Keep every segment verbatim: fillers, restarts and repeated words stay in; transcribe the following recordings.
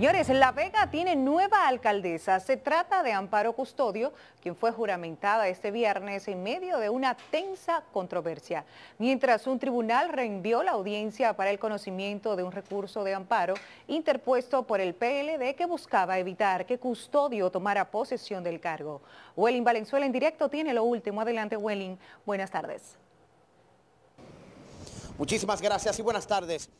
Señores, La Vega tiene nueva alcaldesa. Se trata de Amparo Custodio, quien fue juramentada este viernes en medio de una tensa controversia. Mientras un tribunal reenvió la audiencia para el conocimiento de un recurso de amparo interpuesto por el P L D que buscaba evitar que Custodio tomara posesión del cargo. Welling Valenzuela en directo tiene lo último. Adelante, Welling. Buenas tardes. Muchísimas gracias y buenas tardes.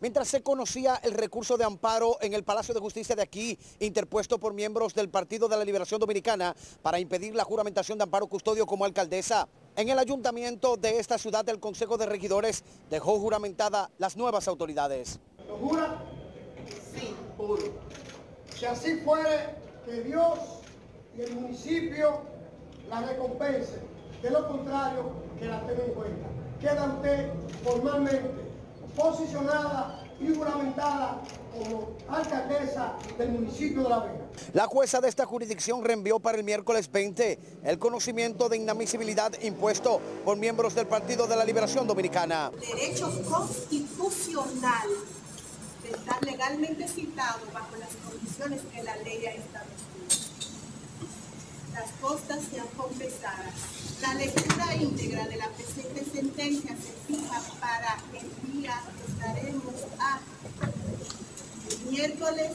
Mientras se conocía el recurso de amparo en el Palacio de Justicia de aquí, interpuesto por miembros del Partido de la Liberación Dominicana para impedir la juramentación de Amparo Custodio como alcaldesa, en el ayuntamiento de esta ciudad el Consejo de Regidores dejó juramentada las nuevas autoridades. ¿Lo jura? Sí, juro. Si así fuere, que Dios y el municipio la recompense, de lo contrario, que la tenga en cuenta. Queda usted formalmente posicionada y juramentada como alcaldesa del municipio de La Vega. La jueza de esta jurisdicción reenvió para el miércoles veinte el conocimiento de inadmisibilidad impuesto por miembros del Partido de la Liberación Dominicana. Derechos constitucionales de estar legalmente citados bajo las condiciones que la ley ha establecido. Las costas sean confesadas. La lectura íntegra de la presente sentencia se fija para el día que estaremos a el miércoles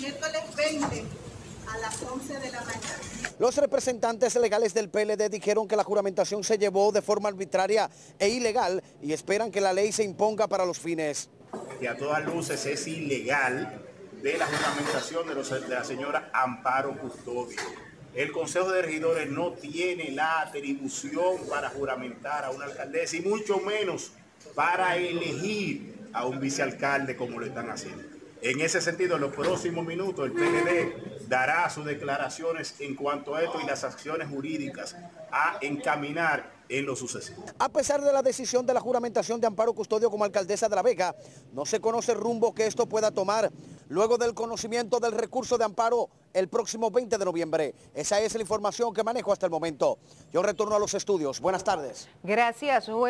miércoles veinte a las once de la mañana. Los representantes legales del P L D dijeron que la juramentación se llevó de forma arbitraria e ilegal y esperan que la ley se imponga para los fines. Que a todas luces es ilegal de la juramentación de, los, de la señora Amparo Custodio. El Consejo de Regidores no tiene la atribución para juramentar a una alcaldesa y mucho menos para elegir a un vicealcalde como lo están haciendo. En ese sentido, en los próximos minutos el P L D dará sus declaraciones en cuanto a esto y las acciones jurídicas a encaminar en lo sucesivo. A pesar de la decisión de la juramentación de Amparo Custodio como alcaldesa de La Vega, no se conoce el rumbo que esto pueda tomar luego del conocimiento del recurso de amparo el próximo veinte de noviembre. Esa es la información que manejo hasta el momento. Yo retorno a los estudios. Buenas tardes. Gracias, Joel.